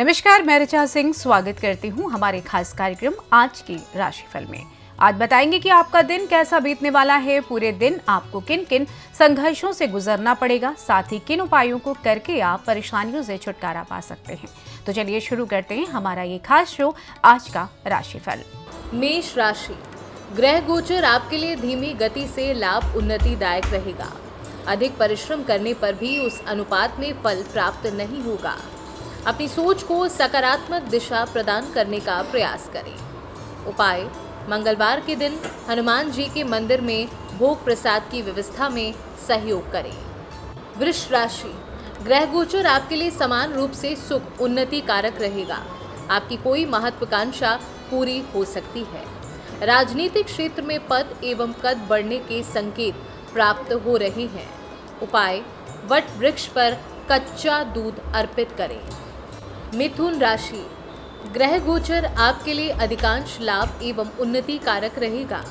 नमस्कार, मैं ऋचा सिंह स्वागत करती हूं हमारे खास कार्यक्रम आज की राशिफल में। आज बताएंगे कि आपका दिन कैसा बीतने वाला है, पूरे दिन आपको किन किन संघर्षों से गुजरना पड़ेगा, साथ ही किन उपायों को करके आप परेशानियों से छुटकारा पा सकते हैं। तो चलिए शुरू करते हैं हमारा ये खास शो आज का राशिफल। मेष राशि, ग्रह गोचर आपके लिए धीमी गति से लाभ उन्नतिदायक रहेगा। अधिक परिश्रम करने पर भी उस अनुपात में फल प्राप्त नहीं होगा। अपनी सोच को सकारात्मक दिशा प्रदान करने का प्रयास करें। उपाय, मंगलवार के दिन हनुमान जी के मंदिर में भोग प्रसाद की व्यवस्था में सहयोग करें। वृष राशि, ग्रह गोचर आपके लिए समान रूप से सुख उन्नति कारक रहेगा। आपकी कोई महत्वाकांक्षा पूरी हो सकती है। राजनीतिक क्षेत्र में पद एवं कद बढ़ने के संकेत प्राप्त हो रहे हैं। उपाय, वट वृक्ष पर कच्चा दूध अर्पित करें। मिथुन राशि, ग्रह गोचर आपके लिए अधिकांश लाभ एवं उन्नति कारक रहेगा।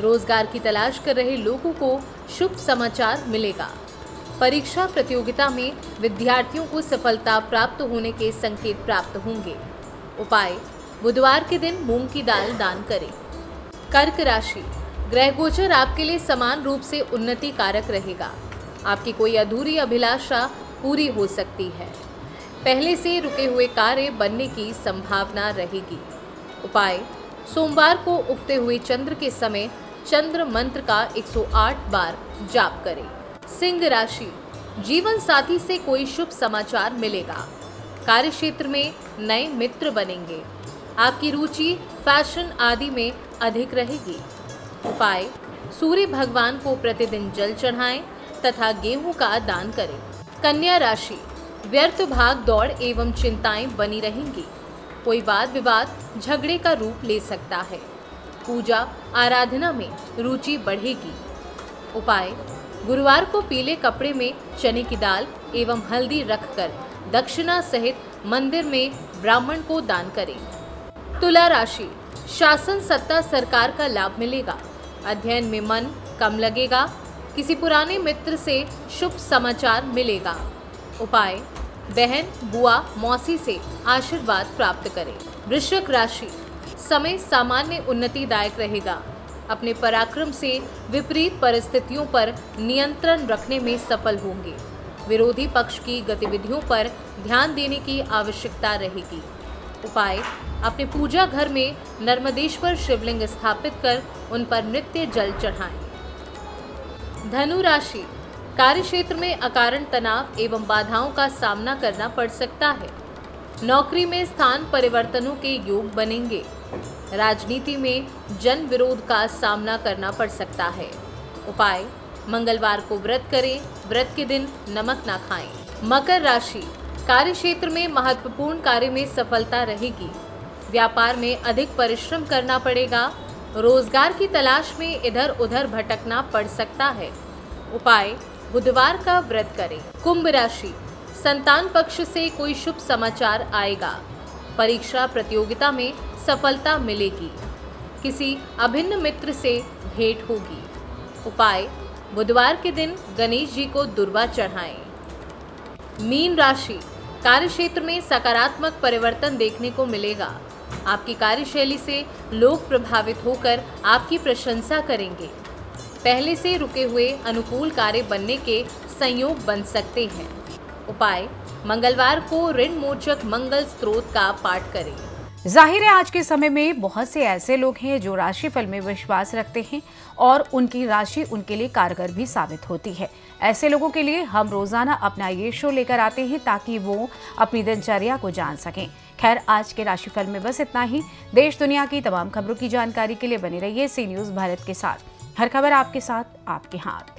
रोजगार की तलाश कर रहे लोगों को शुभ समाचार मिलेगा। परीक्षा प्रतियोगिता में विद्यार्थियों को सफलता प्राप्त होने के संकेत प्राप्त होंगे। उपाय, बुधवार के दिन मूंग की दाल दान करें। कर्क राशि, ग्रह गोचर आपके लिए समान रूप से उन्नति कारक रहेगा। आपकी कोई अधूरी अभिलाषा पूरी हो सकती है। पहले से रुके हुए कार्य बनने की संभावना रहेगी। उपाय, सोमवार को उगते हुए चंद्र के समय चंद्र मंत्र का 108 बार जाप करें। सिंह राशि, जीवन साथी से कोई शुभ समाचार मिलेगा। कार्य क्षेत्र में नए मित्र बनेंगे। आपकी रुचि फैशन आदि में अधिक रहेगी। उपाय, सूर्य भगवान को प्रतिदिन जल चढ़ाएं तथा गेहूं का दान करें। कन्या राशि, व्यर्थ भाग दौड़ एवं चिंताएं बनी रहेंगी। कोई वाद विवाद झगड़े का रूप ले सकता है। पूजा आराधना में रुचि बढ़ेगी। उपाय, गुरुवार को पीले कपड़े में चने की दाल एवं हल्दी रखकर दक्षिणा सहित मंदिर में ब्राह्मण को दान करें। तुला राशि, शासन सत्ता सरकार का लाभ मिलेगा। अध्ययन में मन कम लगेगा। किसी पुराने मित्र से शुभ समाचार मिलेगा। उपाय, बहन बुआ मौसी से आशीर्वाद प्राप्त करें। वृश्चिक राशि, समय सामान्य उन्नतिदायक रहेगा। अपने पराक्रम से विपरीत परिस्थितियों पर नियंत्रण रखने में सफल होंगे। विरोधी पक्ष की गतिविधियों पर ध्यान देने की आवश्यकता रहेगी। उपाय, अपने पूजा घर में नर्मदेश्वर शिवलिंग स्थापित कर उन पर नित्य जल चढ़ाएं। धनु राशि, कार्य क्षेत्र में अकारण तनाव एवं बाधाओं का सामना करना पड़ सकता है। नौकरी में स्थान परिवर्तनों के योग बनेंगे। राजनीति में जन विरोध का सामना करना पड़ सकता है। उपाय, मंगलवार को व्रत करें। व्रत के दिन नमक ना खाएं। मकर राशि, कार्य क्षेत्र में महत्वपूर्ण कार्य में सफलता रहेगी। व्यापार में अधिक परिश्रम करना पड़ेगा। रोजगार की तलाश में इधर उधर भटकना पड़ सकता है। उपाय, बुधवार का व्रत करें। कुंभ राशि, संतान पक्ष से कोई शुभ समाचार आएगा। परीक्षा प्रतियोगिता में सफलता मिलेगी। किसी अभिन्न मित्र से भेंट होगी। उपाय, बुधवार के दिन गणेश जी को दुर्वा चढ़ाएं। मीन राशि, कार्य क्षेत्र में सकारात्मक परिवर्तन देखने को मिलेगा। आपकी कार्यशैली से लोग प्रभावित होकर आपकी प्रशंसा करेंगे। पहले से रुके हुए अनुकूल कार्य बनने के संयोग बन सकते हैं। उपाय, मंगलवार को ऋणमोचक मंगल स्त्रोत का पाठ करें। जाहिर है आज के समय में बहुत से ऐसे लोग हैं जो राशिफल में विश्वास रखते हैं और उनकी राशि उनके लिए कारगर भी साबित होती है। ऐसे लोगों के लिए हम रोज़ाना अपना ये शो लेकर आते हैं ताकि वो अपनी दिनचर्या को जान सकें। खैर, आज के राशिफल में बस इतना ही। देश दुनिया की तमाम खबरों की जानकारी के लिए बने रहिए सी न्यूज़ भारत के साथ। हर खबर आपके साथ, आपके हाथ।